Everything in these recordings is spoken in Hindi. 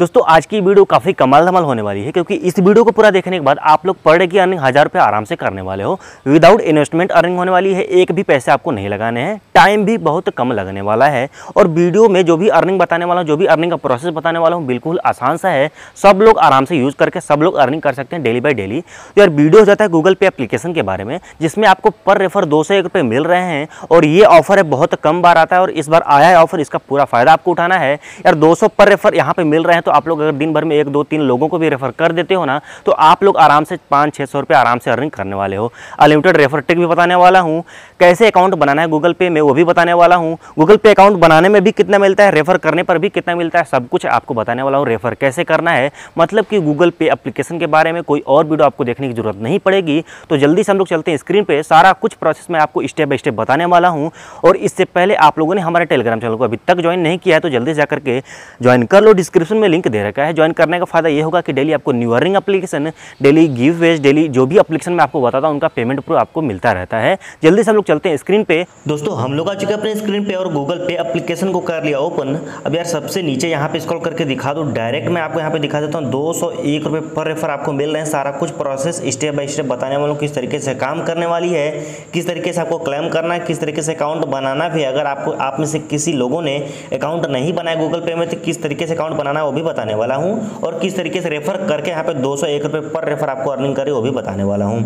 दोस्तों आज की वीडियो काफ़ी कमाल धमाल होने वाली है, क्योंकि इस वीडियो को पूरा देखने के बाद आप लोग पर डे की अर्निंग 1000 रुपये आराम से करने वाले हो। विदाउट इन्वेस्टमेंट अर्निंग होने वाली है, एक भी पैसे आपको नहीं लगाने हैं, टाइम भी बहुत कम लगने वाला है। और वीडियो में जो भी अर्निंग बताने वाला हूँ, जो भी अर्निंग का प्रोसेस बताने वाला हूँ, बिल्कुल आसान सा है, सब लोग आराम से यूज़ करके सब लोग अर्निंग कर सकते हैं डेली बाई डेली। तो यार वीडियो हो जाता है गूगल पे एप्लीकेशन के बारे में, जिसमें आपको पर रेफर 201 रुपये मिल रहे हैं। और ये ऑफर है, बहुत कम बार आता है और इस बार आया है ऑफर, इसका पूरा फायदा आपको उठाना है। यार 200 पर रेफर यहाँ पे मिल रहे हैं, तो आप लोग अगर दिन भर में 1 2 3 लोगों को भी रेफर कर देते हो ना, तो आप लोग आराम से 500-600 रुपये आराम से अर्निंग करने वाले हो। अनलिमिटेड रेफर टेक भी बताने वाला हूँ, कैसे अकाउंट बनाना है गूगल पे में वो भी बताने वाला हूँ, गूगल पे अकाउंट बनाने में भी कितना मिलता है, रेफर करने पर भी कितना मिलता है, सब कुछ आपको बताने वाला हूँ। रेफर कैसे करना है, मतलब कि गूगल पे एप्लीकेशन के बारे में कोई और वीडियो आपको देखने की जरूरत नहीं पड़ेगी। तो जल्दी से हम लोग चलते हैं स्क्रीन पे, सारा कुछ प्रोसेस मैं आपको स्टेप बाय स्टेप बताने वाला हूँ। और इससे पहले आप लोगों ने हमारे टेलीग्राम चैनल को अभी तक ज्वाइन नहीं किया है, तो जल्दी जाकर के ज्वाइन कर लो, डिस्क्रिप्शन में लिंक दे रखा है। ज्वाइन करने का फायदा ये होगा कि डेली आपको new earning application, daily giveaways, daily जो भी एप्लीकेशन मैं आपको बताता हूँ उनका पेमेंट प्रूफ आपको मिलता रहता है। जल्दी से हम लोग चलते हैं स्क्रीन पे। दोस्तों हम लोग आ चुके अपने स्क्रीन पे और गूगल पे एप्लीकेशन को कर लिया ओपन। अब यार सबसे नीचे यहाँ पे स्क्रॉल करके दिखा दो, डायरेक्ट मैं आपको यहाँ पे दिखा देता हूँ 201 रुपये पर रेफर आपको मिल रहे हैं। सारा कुछ प्रोसेस स्टेप बाय स्टेप बताने वालों, किस तरीके से काम करने वाली है, किस तरीके से आपको क्लेम करना है, किस तरीके से अकाउंट बनाना भी। अगर आपको आप में से किसी लोगों ने अकाउंट नहीं बनाया गूगल पे में, तो किस तरीके से अकाउंट बनाना है वो भी बताने वाला हूँ। और किस तरीके से रेफर करके यहाँ पे 201 रुपये पर रेफर आपको अर्निंग करे वो भी बताने वाला हूँ।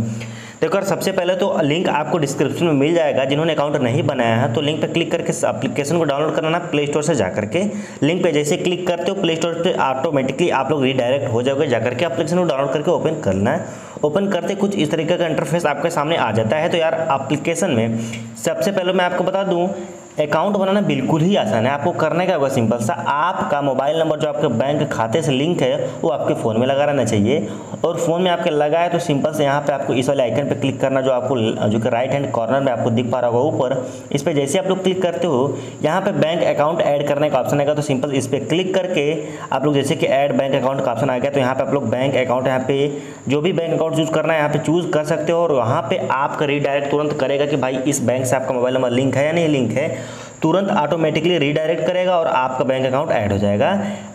देखो सबसे पहले तो लिंक आपको डिस्क्रिप्शन में मिल जाएगा, जिन्होंने अकाउंट नहीं बनाया है तो लिंक पे क्लिक करके एप्लीकेशन को डाउनलोड करना, प्ले स्टोर से जाकर के लिंक पे जैसे क्लिक करते हो प्ले स्टोर पे ऑटोमेटिकली आप लोग रीडायरेक्ट हो जाओगे, जाकर के एप्लीकेशन को डाउनलोड करके ओपन करना है। ओपन करते कुछ इस तरीके का इंटरफेस आपके सामने आ जाता है। तो यार एप्लीकेशन में सबसे पहले मैं आपको बता दूँ, अकाउंट बनाना बिल्कुल ही आसान है। आपको करने का होगा सिंपल सा, आपका मोबाइल नंबर जो आपके बैंक खाते से लिंक है वो आपके फ़ोन में लगा रहना चाहिए। और फ़ोन में आपके लगा है तो सिंपल से यहाँ पे आपको इस वाले आइकन पे क्लिक करना, जो कि राइट हैंड कॉर्नर में आपको दिख पा रहा होगा ऊपर, इस पर जैसे आप लोग क्लिक करते हो यहाँ पर बैंक अकाउंट ऐड करने का ऑप्शन आएगा। तो सिंपल इस पर क्लिक करके आप लोग जैसे कि ऐड बैंक अकाउंट का ऑप्शन आ गया, तो यहाँ पर आप लोग बैंक अकाउंट, यहाँ पे जो भी बैंक अकाउंट चूज़ करना है यहाँ पर चूज़ कर सकते हो। और वहाँ पर आपका रीडायरेक्ट तुरंत करेगा कि भाई इस बैंक से आपका मोबाइल नंबर लिंक है या नहीं लिंक है, तुरंत ऑटोमेटिकली रीडायरेक्ट करेगा और आपका बैंक अकाउंट ऐड हो जाएगा।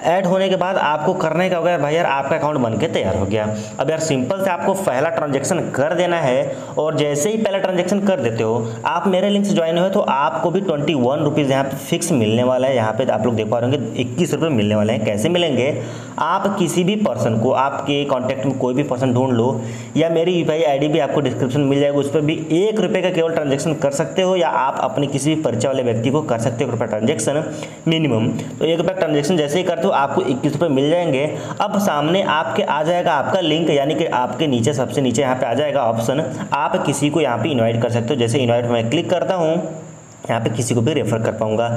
ऐड होने के बाद आपको करने का होगा, भाई यार आपका अकाउंट बनके तैयार हो गया। अब यार सिंपल से आपको पहला ट्रांजैक्शन कर देना है। और जैसे ही पहला ट्रांजैक्शन कर देते हो, आप मेरे लिंक से ज्वाइन हुए तो आपको भी 21 रुपीज़ यहाँ पर फिक्स मिलने वाला है। यहाँ पर आप लोग देख पा रहे होंगे 21 रुपये मिलने वाले हैं। कैसे मिलेंगे, आप किसी भी पर्सन को, आपके कॉन्टैक्ट में कोई भी पर्सन ढूंढ लो, या मेरी UPI ID भी आपको डिस्क्रिप्शन मिल जाएगी, उस पर भी 1 रुपये का केवल ट्रांजेक्शन कर सकते हो, या आप अपने किसी भी परिचय वाले व्यक्ति को कर सकते हो रुपये ट्रांजेक्शन मिनिमम। तो 1 रुपये ट्रांजेक्शन जैसे ही करते हो आपको 21 रुपये मिल जाएंगे। अब सामने आपके आ जाएगा आपका लिंक, यानी कि आपके नीचे सबसे नीचे यहाँ पे आ जाएगा ऑप्शन, आप किसी को यहाँ पे इन्वाइट कर सकते हो। जैसे इन्वाइट मैं क्लिक करता हूँ, यहाँ पे किसी को भी रेफर कर पाऊंगा।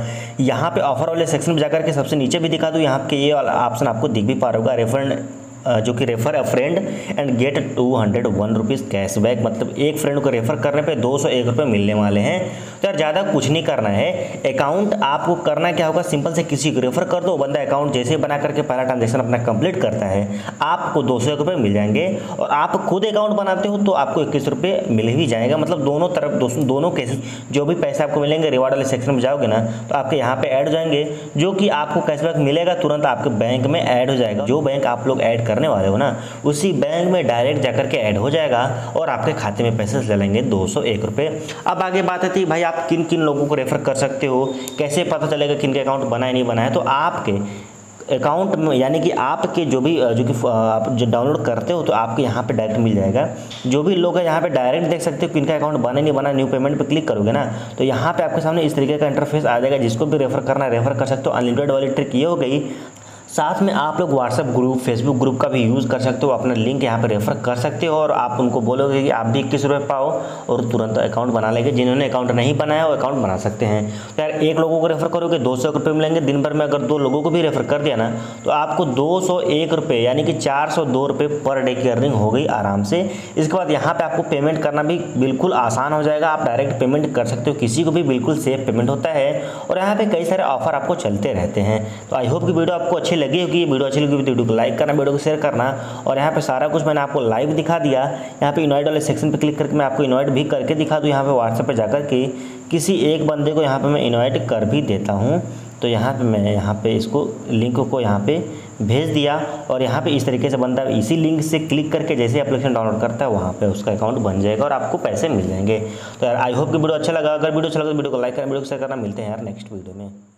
यहाँ पे ऑफर वाले सेक्शन में जाकर के सबसे नीचे भी दिखा दूँ, यहाँ पे ये वाला ऑप्शन आपको दिख भी पा रहा होगा, रेफर जो कि refer a friend and get 201 rupees cashback. मतलब एक फ्रेंड को रेफर करने पे 201 रुपये मिलने वाले हैं। तो यार ज़्यादा कुछ नहीं करना है, अकाउंट आपको करना क्या होगा, सिंपल से किसी को रेफर कर दो, बंदा अकाउंट जैसे बना करके पहला ट्रांजेक्शन अपना कंप्लीट करता है, आपको 201 रुपये मिल जाएंगे। और आप खुद अकाउंट बनाते हो तो आपको 21 रुपये मिल ही जाएगा। मतलब दोनों तरफ दोनों केसेस जो भी पैसे आपको मिलेंगे, रिवार्ड वाले सेक्शन में जाओगे ना तो आपके यहाँ पर ऐड हो जाएंगे, जो कि आपको कैशबैक मिलेगा तुरंत आपके बैंक में ऐड हो जाएगा। जो बैंक आप लोग ऐड करने वाले हो ना, उसी बैंक में डायरेक्ट जाकर के ऐड हो जाएगा और आपके खाते में पैसे चलेंगे 201 रुपये। अब आगे बात आती है, भाई आप किन किन लोगों को रेफर कर सकते हो, कैसे पता चलेगा किन के अकाउंट बनाए नहीं बनाए। तो आपके अकाउंट में, यानी कि आपके जो कि आप जो डाउनलोड करते हो तो आपके यहाँ पे डायरेक्ट मिल जाएगा। जो भी लोग हैं यहाँ पे डायरेक्ट देख सकते हो किनका अकाउंट बना नहीं बना। न्यू पेमेंट पे क्लिक करोगे ना तो यहाँ पे आपके सामने इस तरीके का इंटरफेस आ जाएगा। जिसको भी रेफर करना रेफर कर सकते हो। अनलिमिटेड वाली ट्रिक ये हो गई। साथ में आप लोग व्हाट्सएप ग्रुप, फेसबुक ग्रुप का भी यूज़ कर सकते हो, अपना लिंक यहाँ पर रेफर कर सकते हो। और आप उनको बोलोगे कि आप भी 21 रुपये पाओ और तुरंत अकाउंट बना लेंगे। जिन्होंने अकाउंट नहीं बनाया वो अकाउंट बना सकते हैं। तो यार एक लोगों को रेफर करोगे 200 रुपये मिलेंगे। दिन भर में अगर 2 लोगों को भी रेफर कर दिया ना तो आपको 201 रुपये यानी कि 402 रुपये पर डे की अर्निंग हो गई आराम से। इसके बाद यहाँ पर आपको पेमेंट करना भी बिल्कुल आसान हो जाएगा। आप डायरेक्ट पेमेंट कर सकते हो किसी को भी, बिल्कुल सेफ पेमेंट होता है। और यहाँ पर कई सारे ऑफर आपको चलते रहते हैं। तो आई होप कि वीडियो आपको अच्छी लगी होगी। वीडियो अच्छी लगी तो वीडियो को लाइक करना, वीडियो को शेयर करना। और यहाँ पे सारा कुछ मैंने आपको लाइव दिखा दिया। यहाँ पे इनवाइट वाले सेक्शन पे क्लिक करके मैं आपको इनवाइट भी करके दिखा दूँ। यहाँ पे व्हाट्सएप पे जाकर के किसी एक बंदे को यहाँ पे मैं इनवाइट कर भी देता हूँ। तो यहाँ पे मैं इसको लिंक को यहाँ पे भेज दिया और यहाँ पे इस तरीके से बनता है। इसी लिंक से क्लिक करके जैसे एप्लीकेशन डाउनलोड करता है वहाँ पे उसका अकाउंट बन जाएगा और आपको पैसे मिल जाएंगे। तो यार आई होप कि वीडियो अच्छा लगा। अगर वीडियो अच्छा लगा तो वीडियो को लाइक करना, वीडियो को शेयर करना। मिलते हैं यार नेक्स्ट वीडियो में।